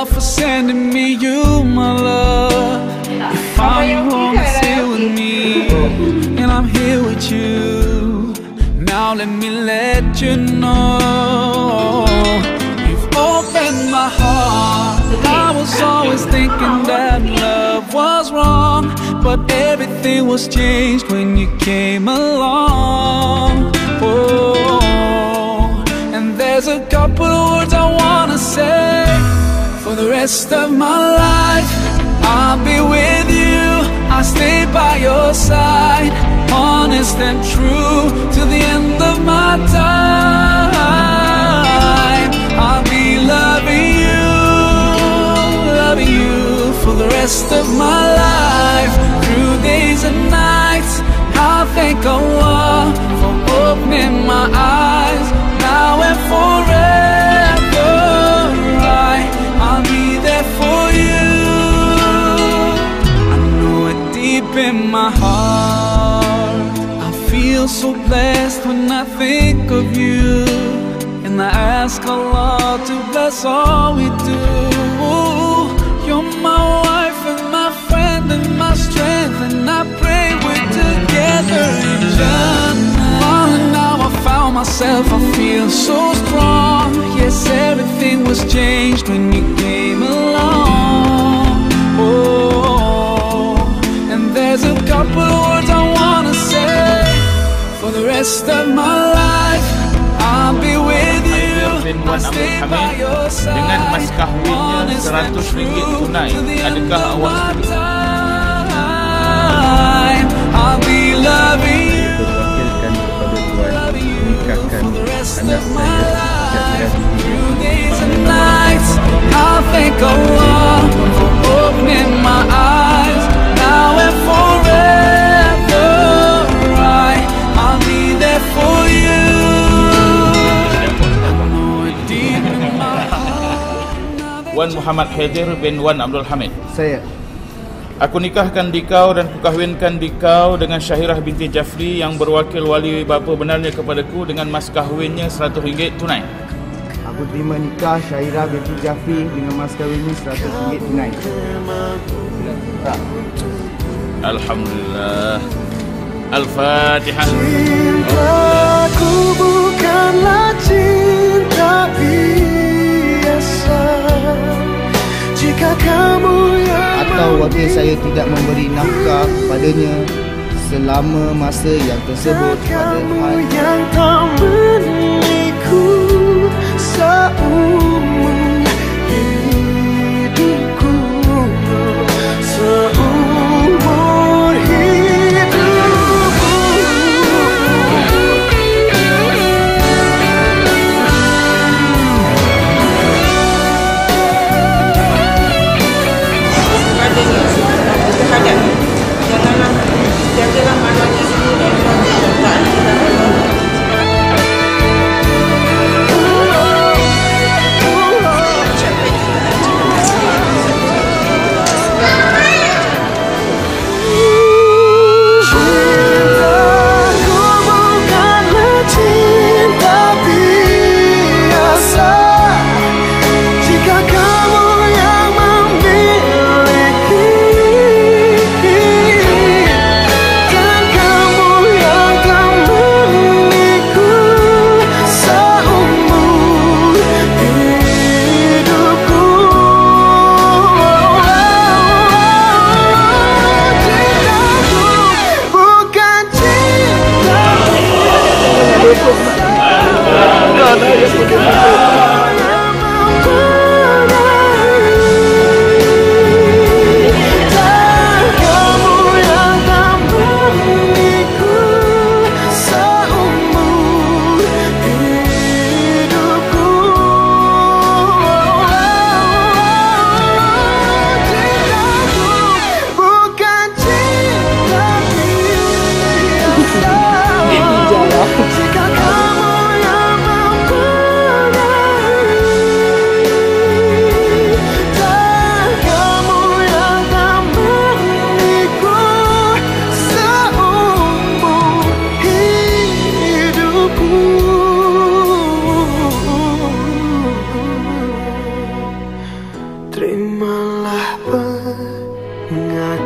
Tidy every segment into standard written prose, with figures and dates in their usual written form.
all for sending me you, my love. You finally wanna sit with me, and I'm here with you. Now let me let you know, you've opened my heart. I was always thinking that love was wrong, but everything was changed when you came along. Oh, and there's a couple words I wanna say. For the rest of my life, I'll be with you. I'll stay by your side, honest and true, to the end of my time. I'll be loving you for the rest of my life. Through days and nights, I'll thank Allah for opening my eyes, now and forever. I'll be there for you. I know it deep in my heart, I feel so blessed when I think of you, and I ask Allah to bless all we do. You're my wife and my friend and my strength, and I pray we're together in Jannah. Now I found myself, I feel so strong. Yes, everything was changed when you came along. Oh, and there's a couple words I wanna say. For the rest of my life, I'll be with you. I'll stay by your side, honest and true, to the end of my time. I'll be loving you, for the rest of my life. Through days and nights, I'll thank Allah for opening my eyes, now and forever. I'll be there for you. Wan Muhammad Fajr bin Wan Abdul Hamid. Saya. Aku nikahkan dikau dan kukahwinkan dikau dengan Syahirah binti Jaffri yang berwakil wali bapa benarnya kepadaku dengan mas kahwinnya RM100 tunai. Aku terima nikah Syahirah binti Jaffri dengan mas kahwinnya RM100 tunai. Alhamdulillah. Al-Fatihah. Cintaku bukanlah cinta biasa, jika kamu atau wakil saya tidak memberi nafkah kepadanya selama masa yang tersebut pada hari yang temaniku seumur hidupku, seumur hidupku.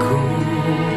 aku.